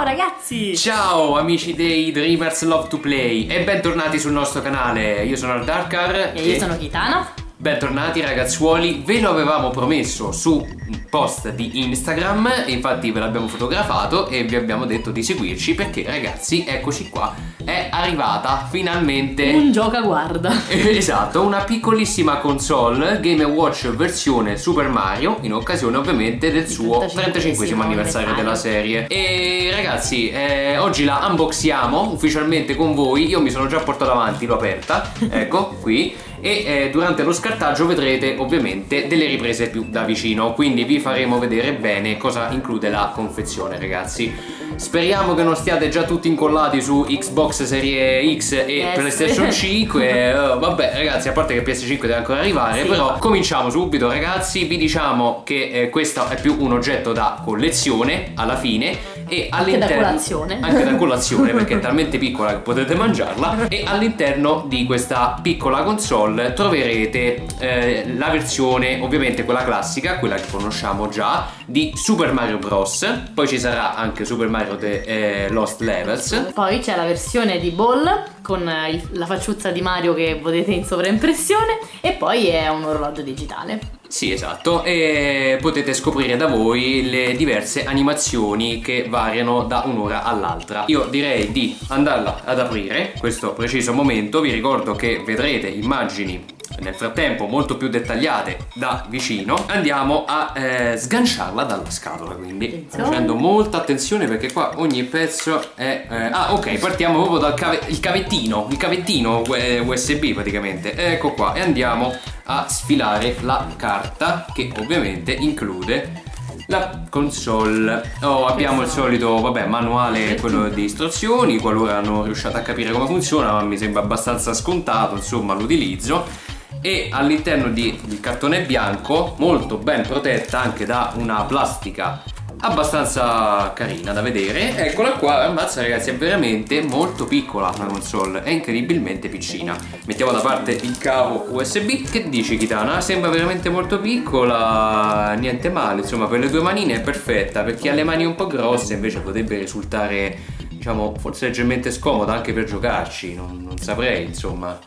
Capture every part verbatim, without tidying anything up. Ciao ragazzi! Ciao amici dei Dreamers Love to Play e bentornati sul nostro canale. Io sono il Darkar e, e io sono Kitana. Bentornati ragazzuoli, ve lo avevamo promesso su un post di Instagram e infatti ve l'abbiamo fotografato e vi abbiamo detto di seguirci perché ragazzi, eccoci qua, è arrivata finalmente un gioca guarda esatto, una piccolissima console Game and Watch versione Super Mario in occasione ovviamente del suo trentacinquesimo anniversario della serie. E ragazzi, eh, oggi la unboxiamo ufficialmente con voi. Io mi sono già portato avanti, l'ho aperta, ecco qui. E eh, durante lo scartaggio vedrete ovviamente delle riprese più da vicino, quindi vi faremo vedere bene cosa include la confezione ragazzi. Speriamo che non stiate già tutti incollati su Xbox Serie X e yes. PlayStation cinque. uh, Vabbè ragazzi, a parte che P S cinque deve ancora arrivare, sì. Però cominciamo subito ragazzi. Vi diciamo che eh, questo è più un oggetto da collezione alla fine e anche da colazione, anche da colazione perché è talmente piccola che potete mangiarla. E all'interno di questa piccola console troverete eh, la versione ovviamente quella classica, quella che conosciamo già, di Super Mario Bros. Poi ci sarà anche Super Mario The eh, Lost Levels. Poi c'è la versione di Ball con il, la facciuzza di Mario che vedete in sovraimpressione. E poi è un orologio digitale. Sì esatto, e potete scoprire da voi le diverse animazioni che variano da un'ora all'altra. Io direi di andarla ad aprire questo preciso momento. Vi ricordo che vedrete immagini nel frattempo molto più dettagliate da vicino. Andiamo a eh, sganciarla dalla scatola, quindi facendo molta attenzione perché qua ogni pezzo è... Eh, ah ok, partiamo proprio dal cave, il cavettino, il cavettino U S B praticamente. Ecco qua, e andiamo a sfilare la carta che ovviamente include la console. Oh, abbiamo il solito, vabbè, manuale, quello di istruzioni, qualora non riusciate a capire come funziona, ma mi sembra abbastanza scontato, insomma, l'utilizzo. E all'interno di, di cartone bianco, molto ben protetta anche da una plastica abbastanza carina da vedere. Eccola qua, ammazza ragazzi, è veramente molto piccola la console, è incredibilmente piccina. Mettiamo da parte il cavo U S B. Che dici Kitana? Sembra veramente molto piccola, niente male, insomma per le due manine è perfetta, per chi ha le mani un po' grosse invece potrebbe risultare diciamo forse leggermente scomoda anche per giocarci, non, non saprei insomma.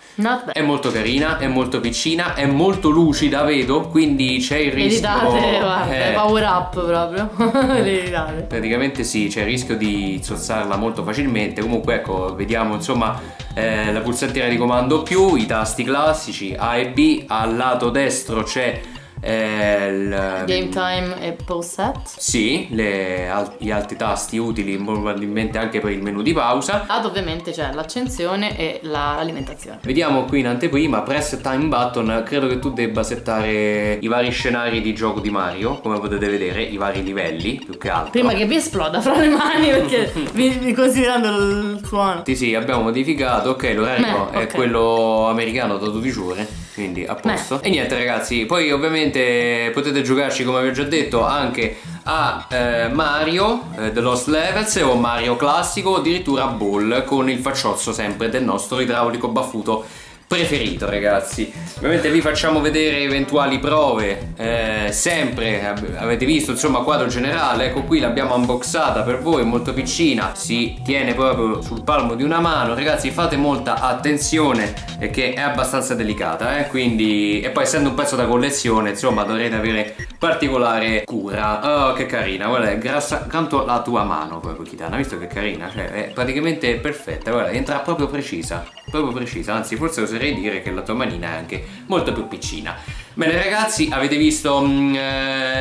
È molto carina, è molto piccina, è molto lucida, vedo, quindi c'è il rischio editate, guarda, eh, power up proprio editate. Praticamente sì, c'è il rischio di zozzarla molto facilmente. Comunque ecco, vediamo insomma eh, la pulsantiera di comando più, i tasti classici A e B. Al lato destro c'è il game time e pause set. Sì, le, gli altri tasti utili probabilmente anche per il menu di pausa. Ad ovviamente c'è l'accensione e l'alimentazione. Vediamo qui in anteprima, press time button. Credo che tu debba settare i vari scenari di gioco di Mario, come potete vedere, i vari livelli più che altro. Prima che vi esploda fra le mani perché vi, considerando il suono. Sì sì, abbiamo modificato, ok, l'orario okay. È quello americano da dodici ore, quindi a posto. Beh. E niente ragazzi, poi ovviamente potete giocarci, come vi ho già detto, anche a eh, Mario eh, The Lost Levels o Mario classico, addirittura Ball con il facciozzo sempre del nostro idraulico baffuto preferito ragazzi. Ovviamente vi facciamo vedere eventuali prove eh, sempre, avete visto insomma quadro generale. Ecco qui, l'abbiamo unboxata per voi, molto piccina, si tiene proprio sul palmo di una mano ragazzi, fate molta attenzione perché è abbastanza delicata eh? Quindi, e poi essendo un pezzo da collezione insomma dovrete avere particolare cura. Oh che carina, guarda, è grassa accanto alla tua mano proprio Kitana, visto che è carina, cioè è praticamente perfetta, guarda, entra proprio precisa, proprio precisa, anzi forse oserei dire che la tua manina è anche molto più piccina. Bene ragazzi, avete visto mh,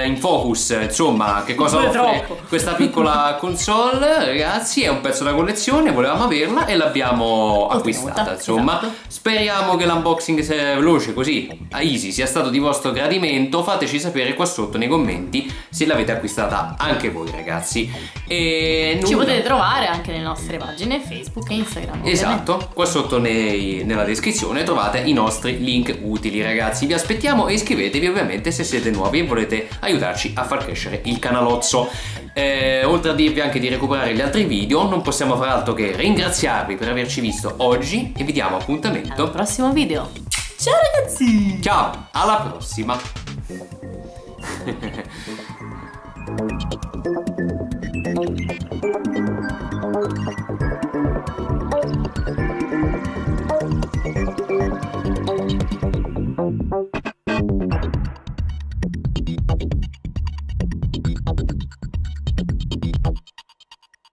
in focus insomma che cosa offre questa piccola console ragazzi. È un pezzo da collezione, volevamo averla e l'abbiamo acquistata insomma. Esatto. Speriamo che l'unboxing sia veloce così a easy sia stato di vostro gradimento. Fateci sapere qua sotto nei commenti se l'avete acquistata anche voi ragazzi. E ci nulla. Potete trovare anche nelle nostre pagine Facebook e Instagram. Esatto, ovviamente. Qua sotto nei, nella descrizione trovate i nostri link utili ragazzi. Vi aspettiamo e iscrivetevi ovviamente se siete nuovi e volete aiutarci a far crescere il canalozzo. Eh, oltre a dirvi anche di recuperare gli altri video, non possiamo far altro che ringraziarvi per averci visto oggi e vi diamo appuntamento al prossimo video. Ciao ragazzi, ciao, alla prossima.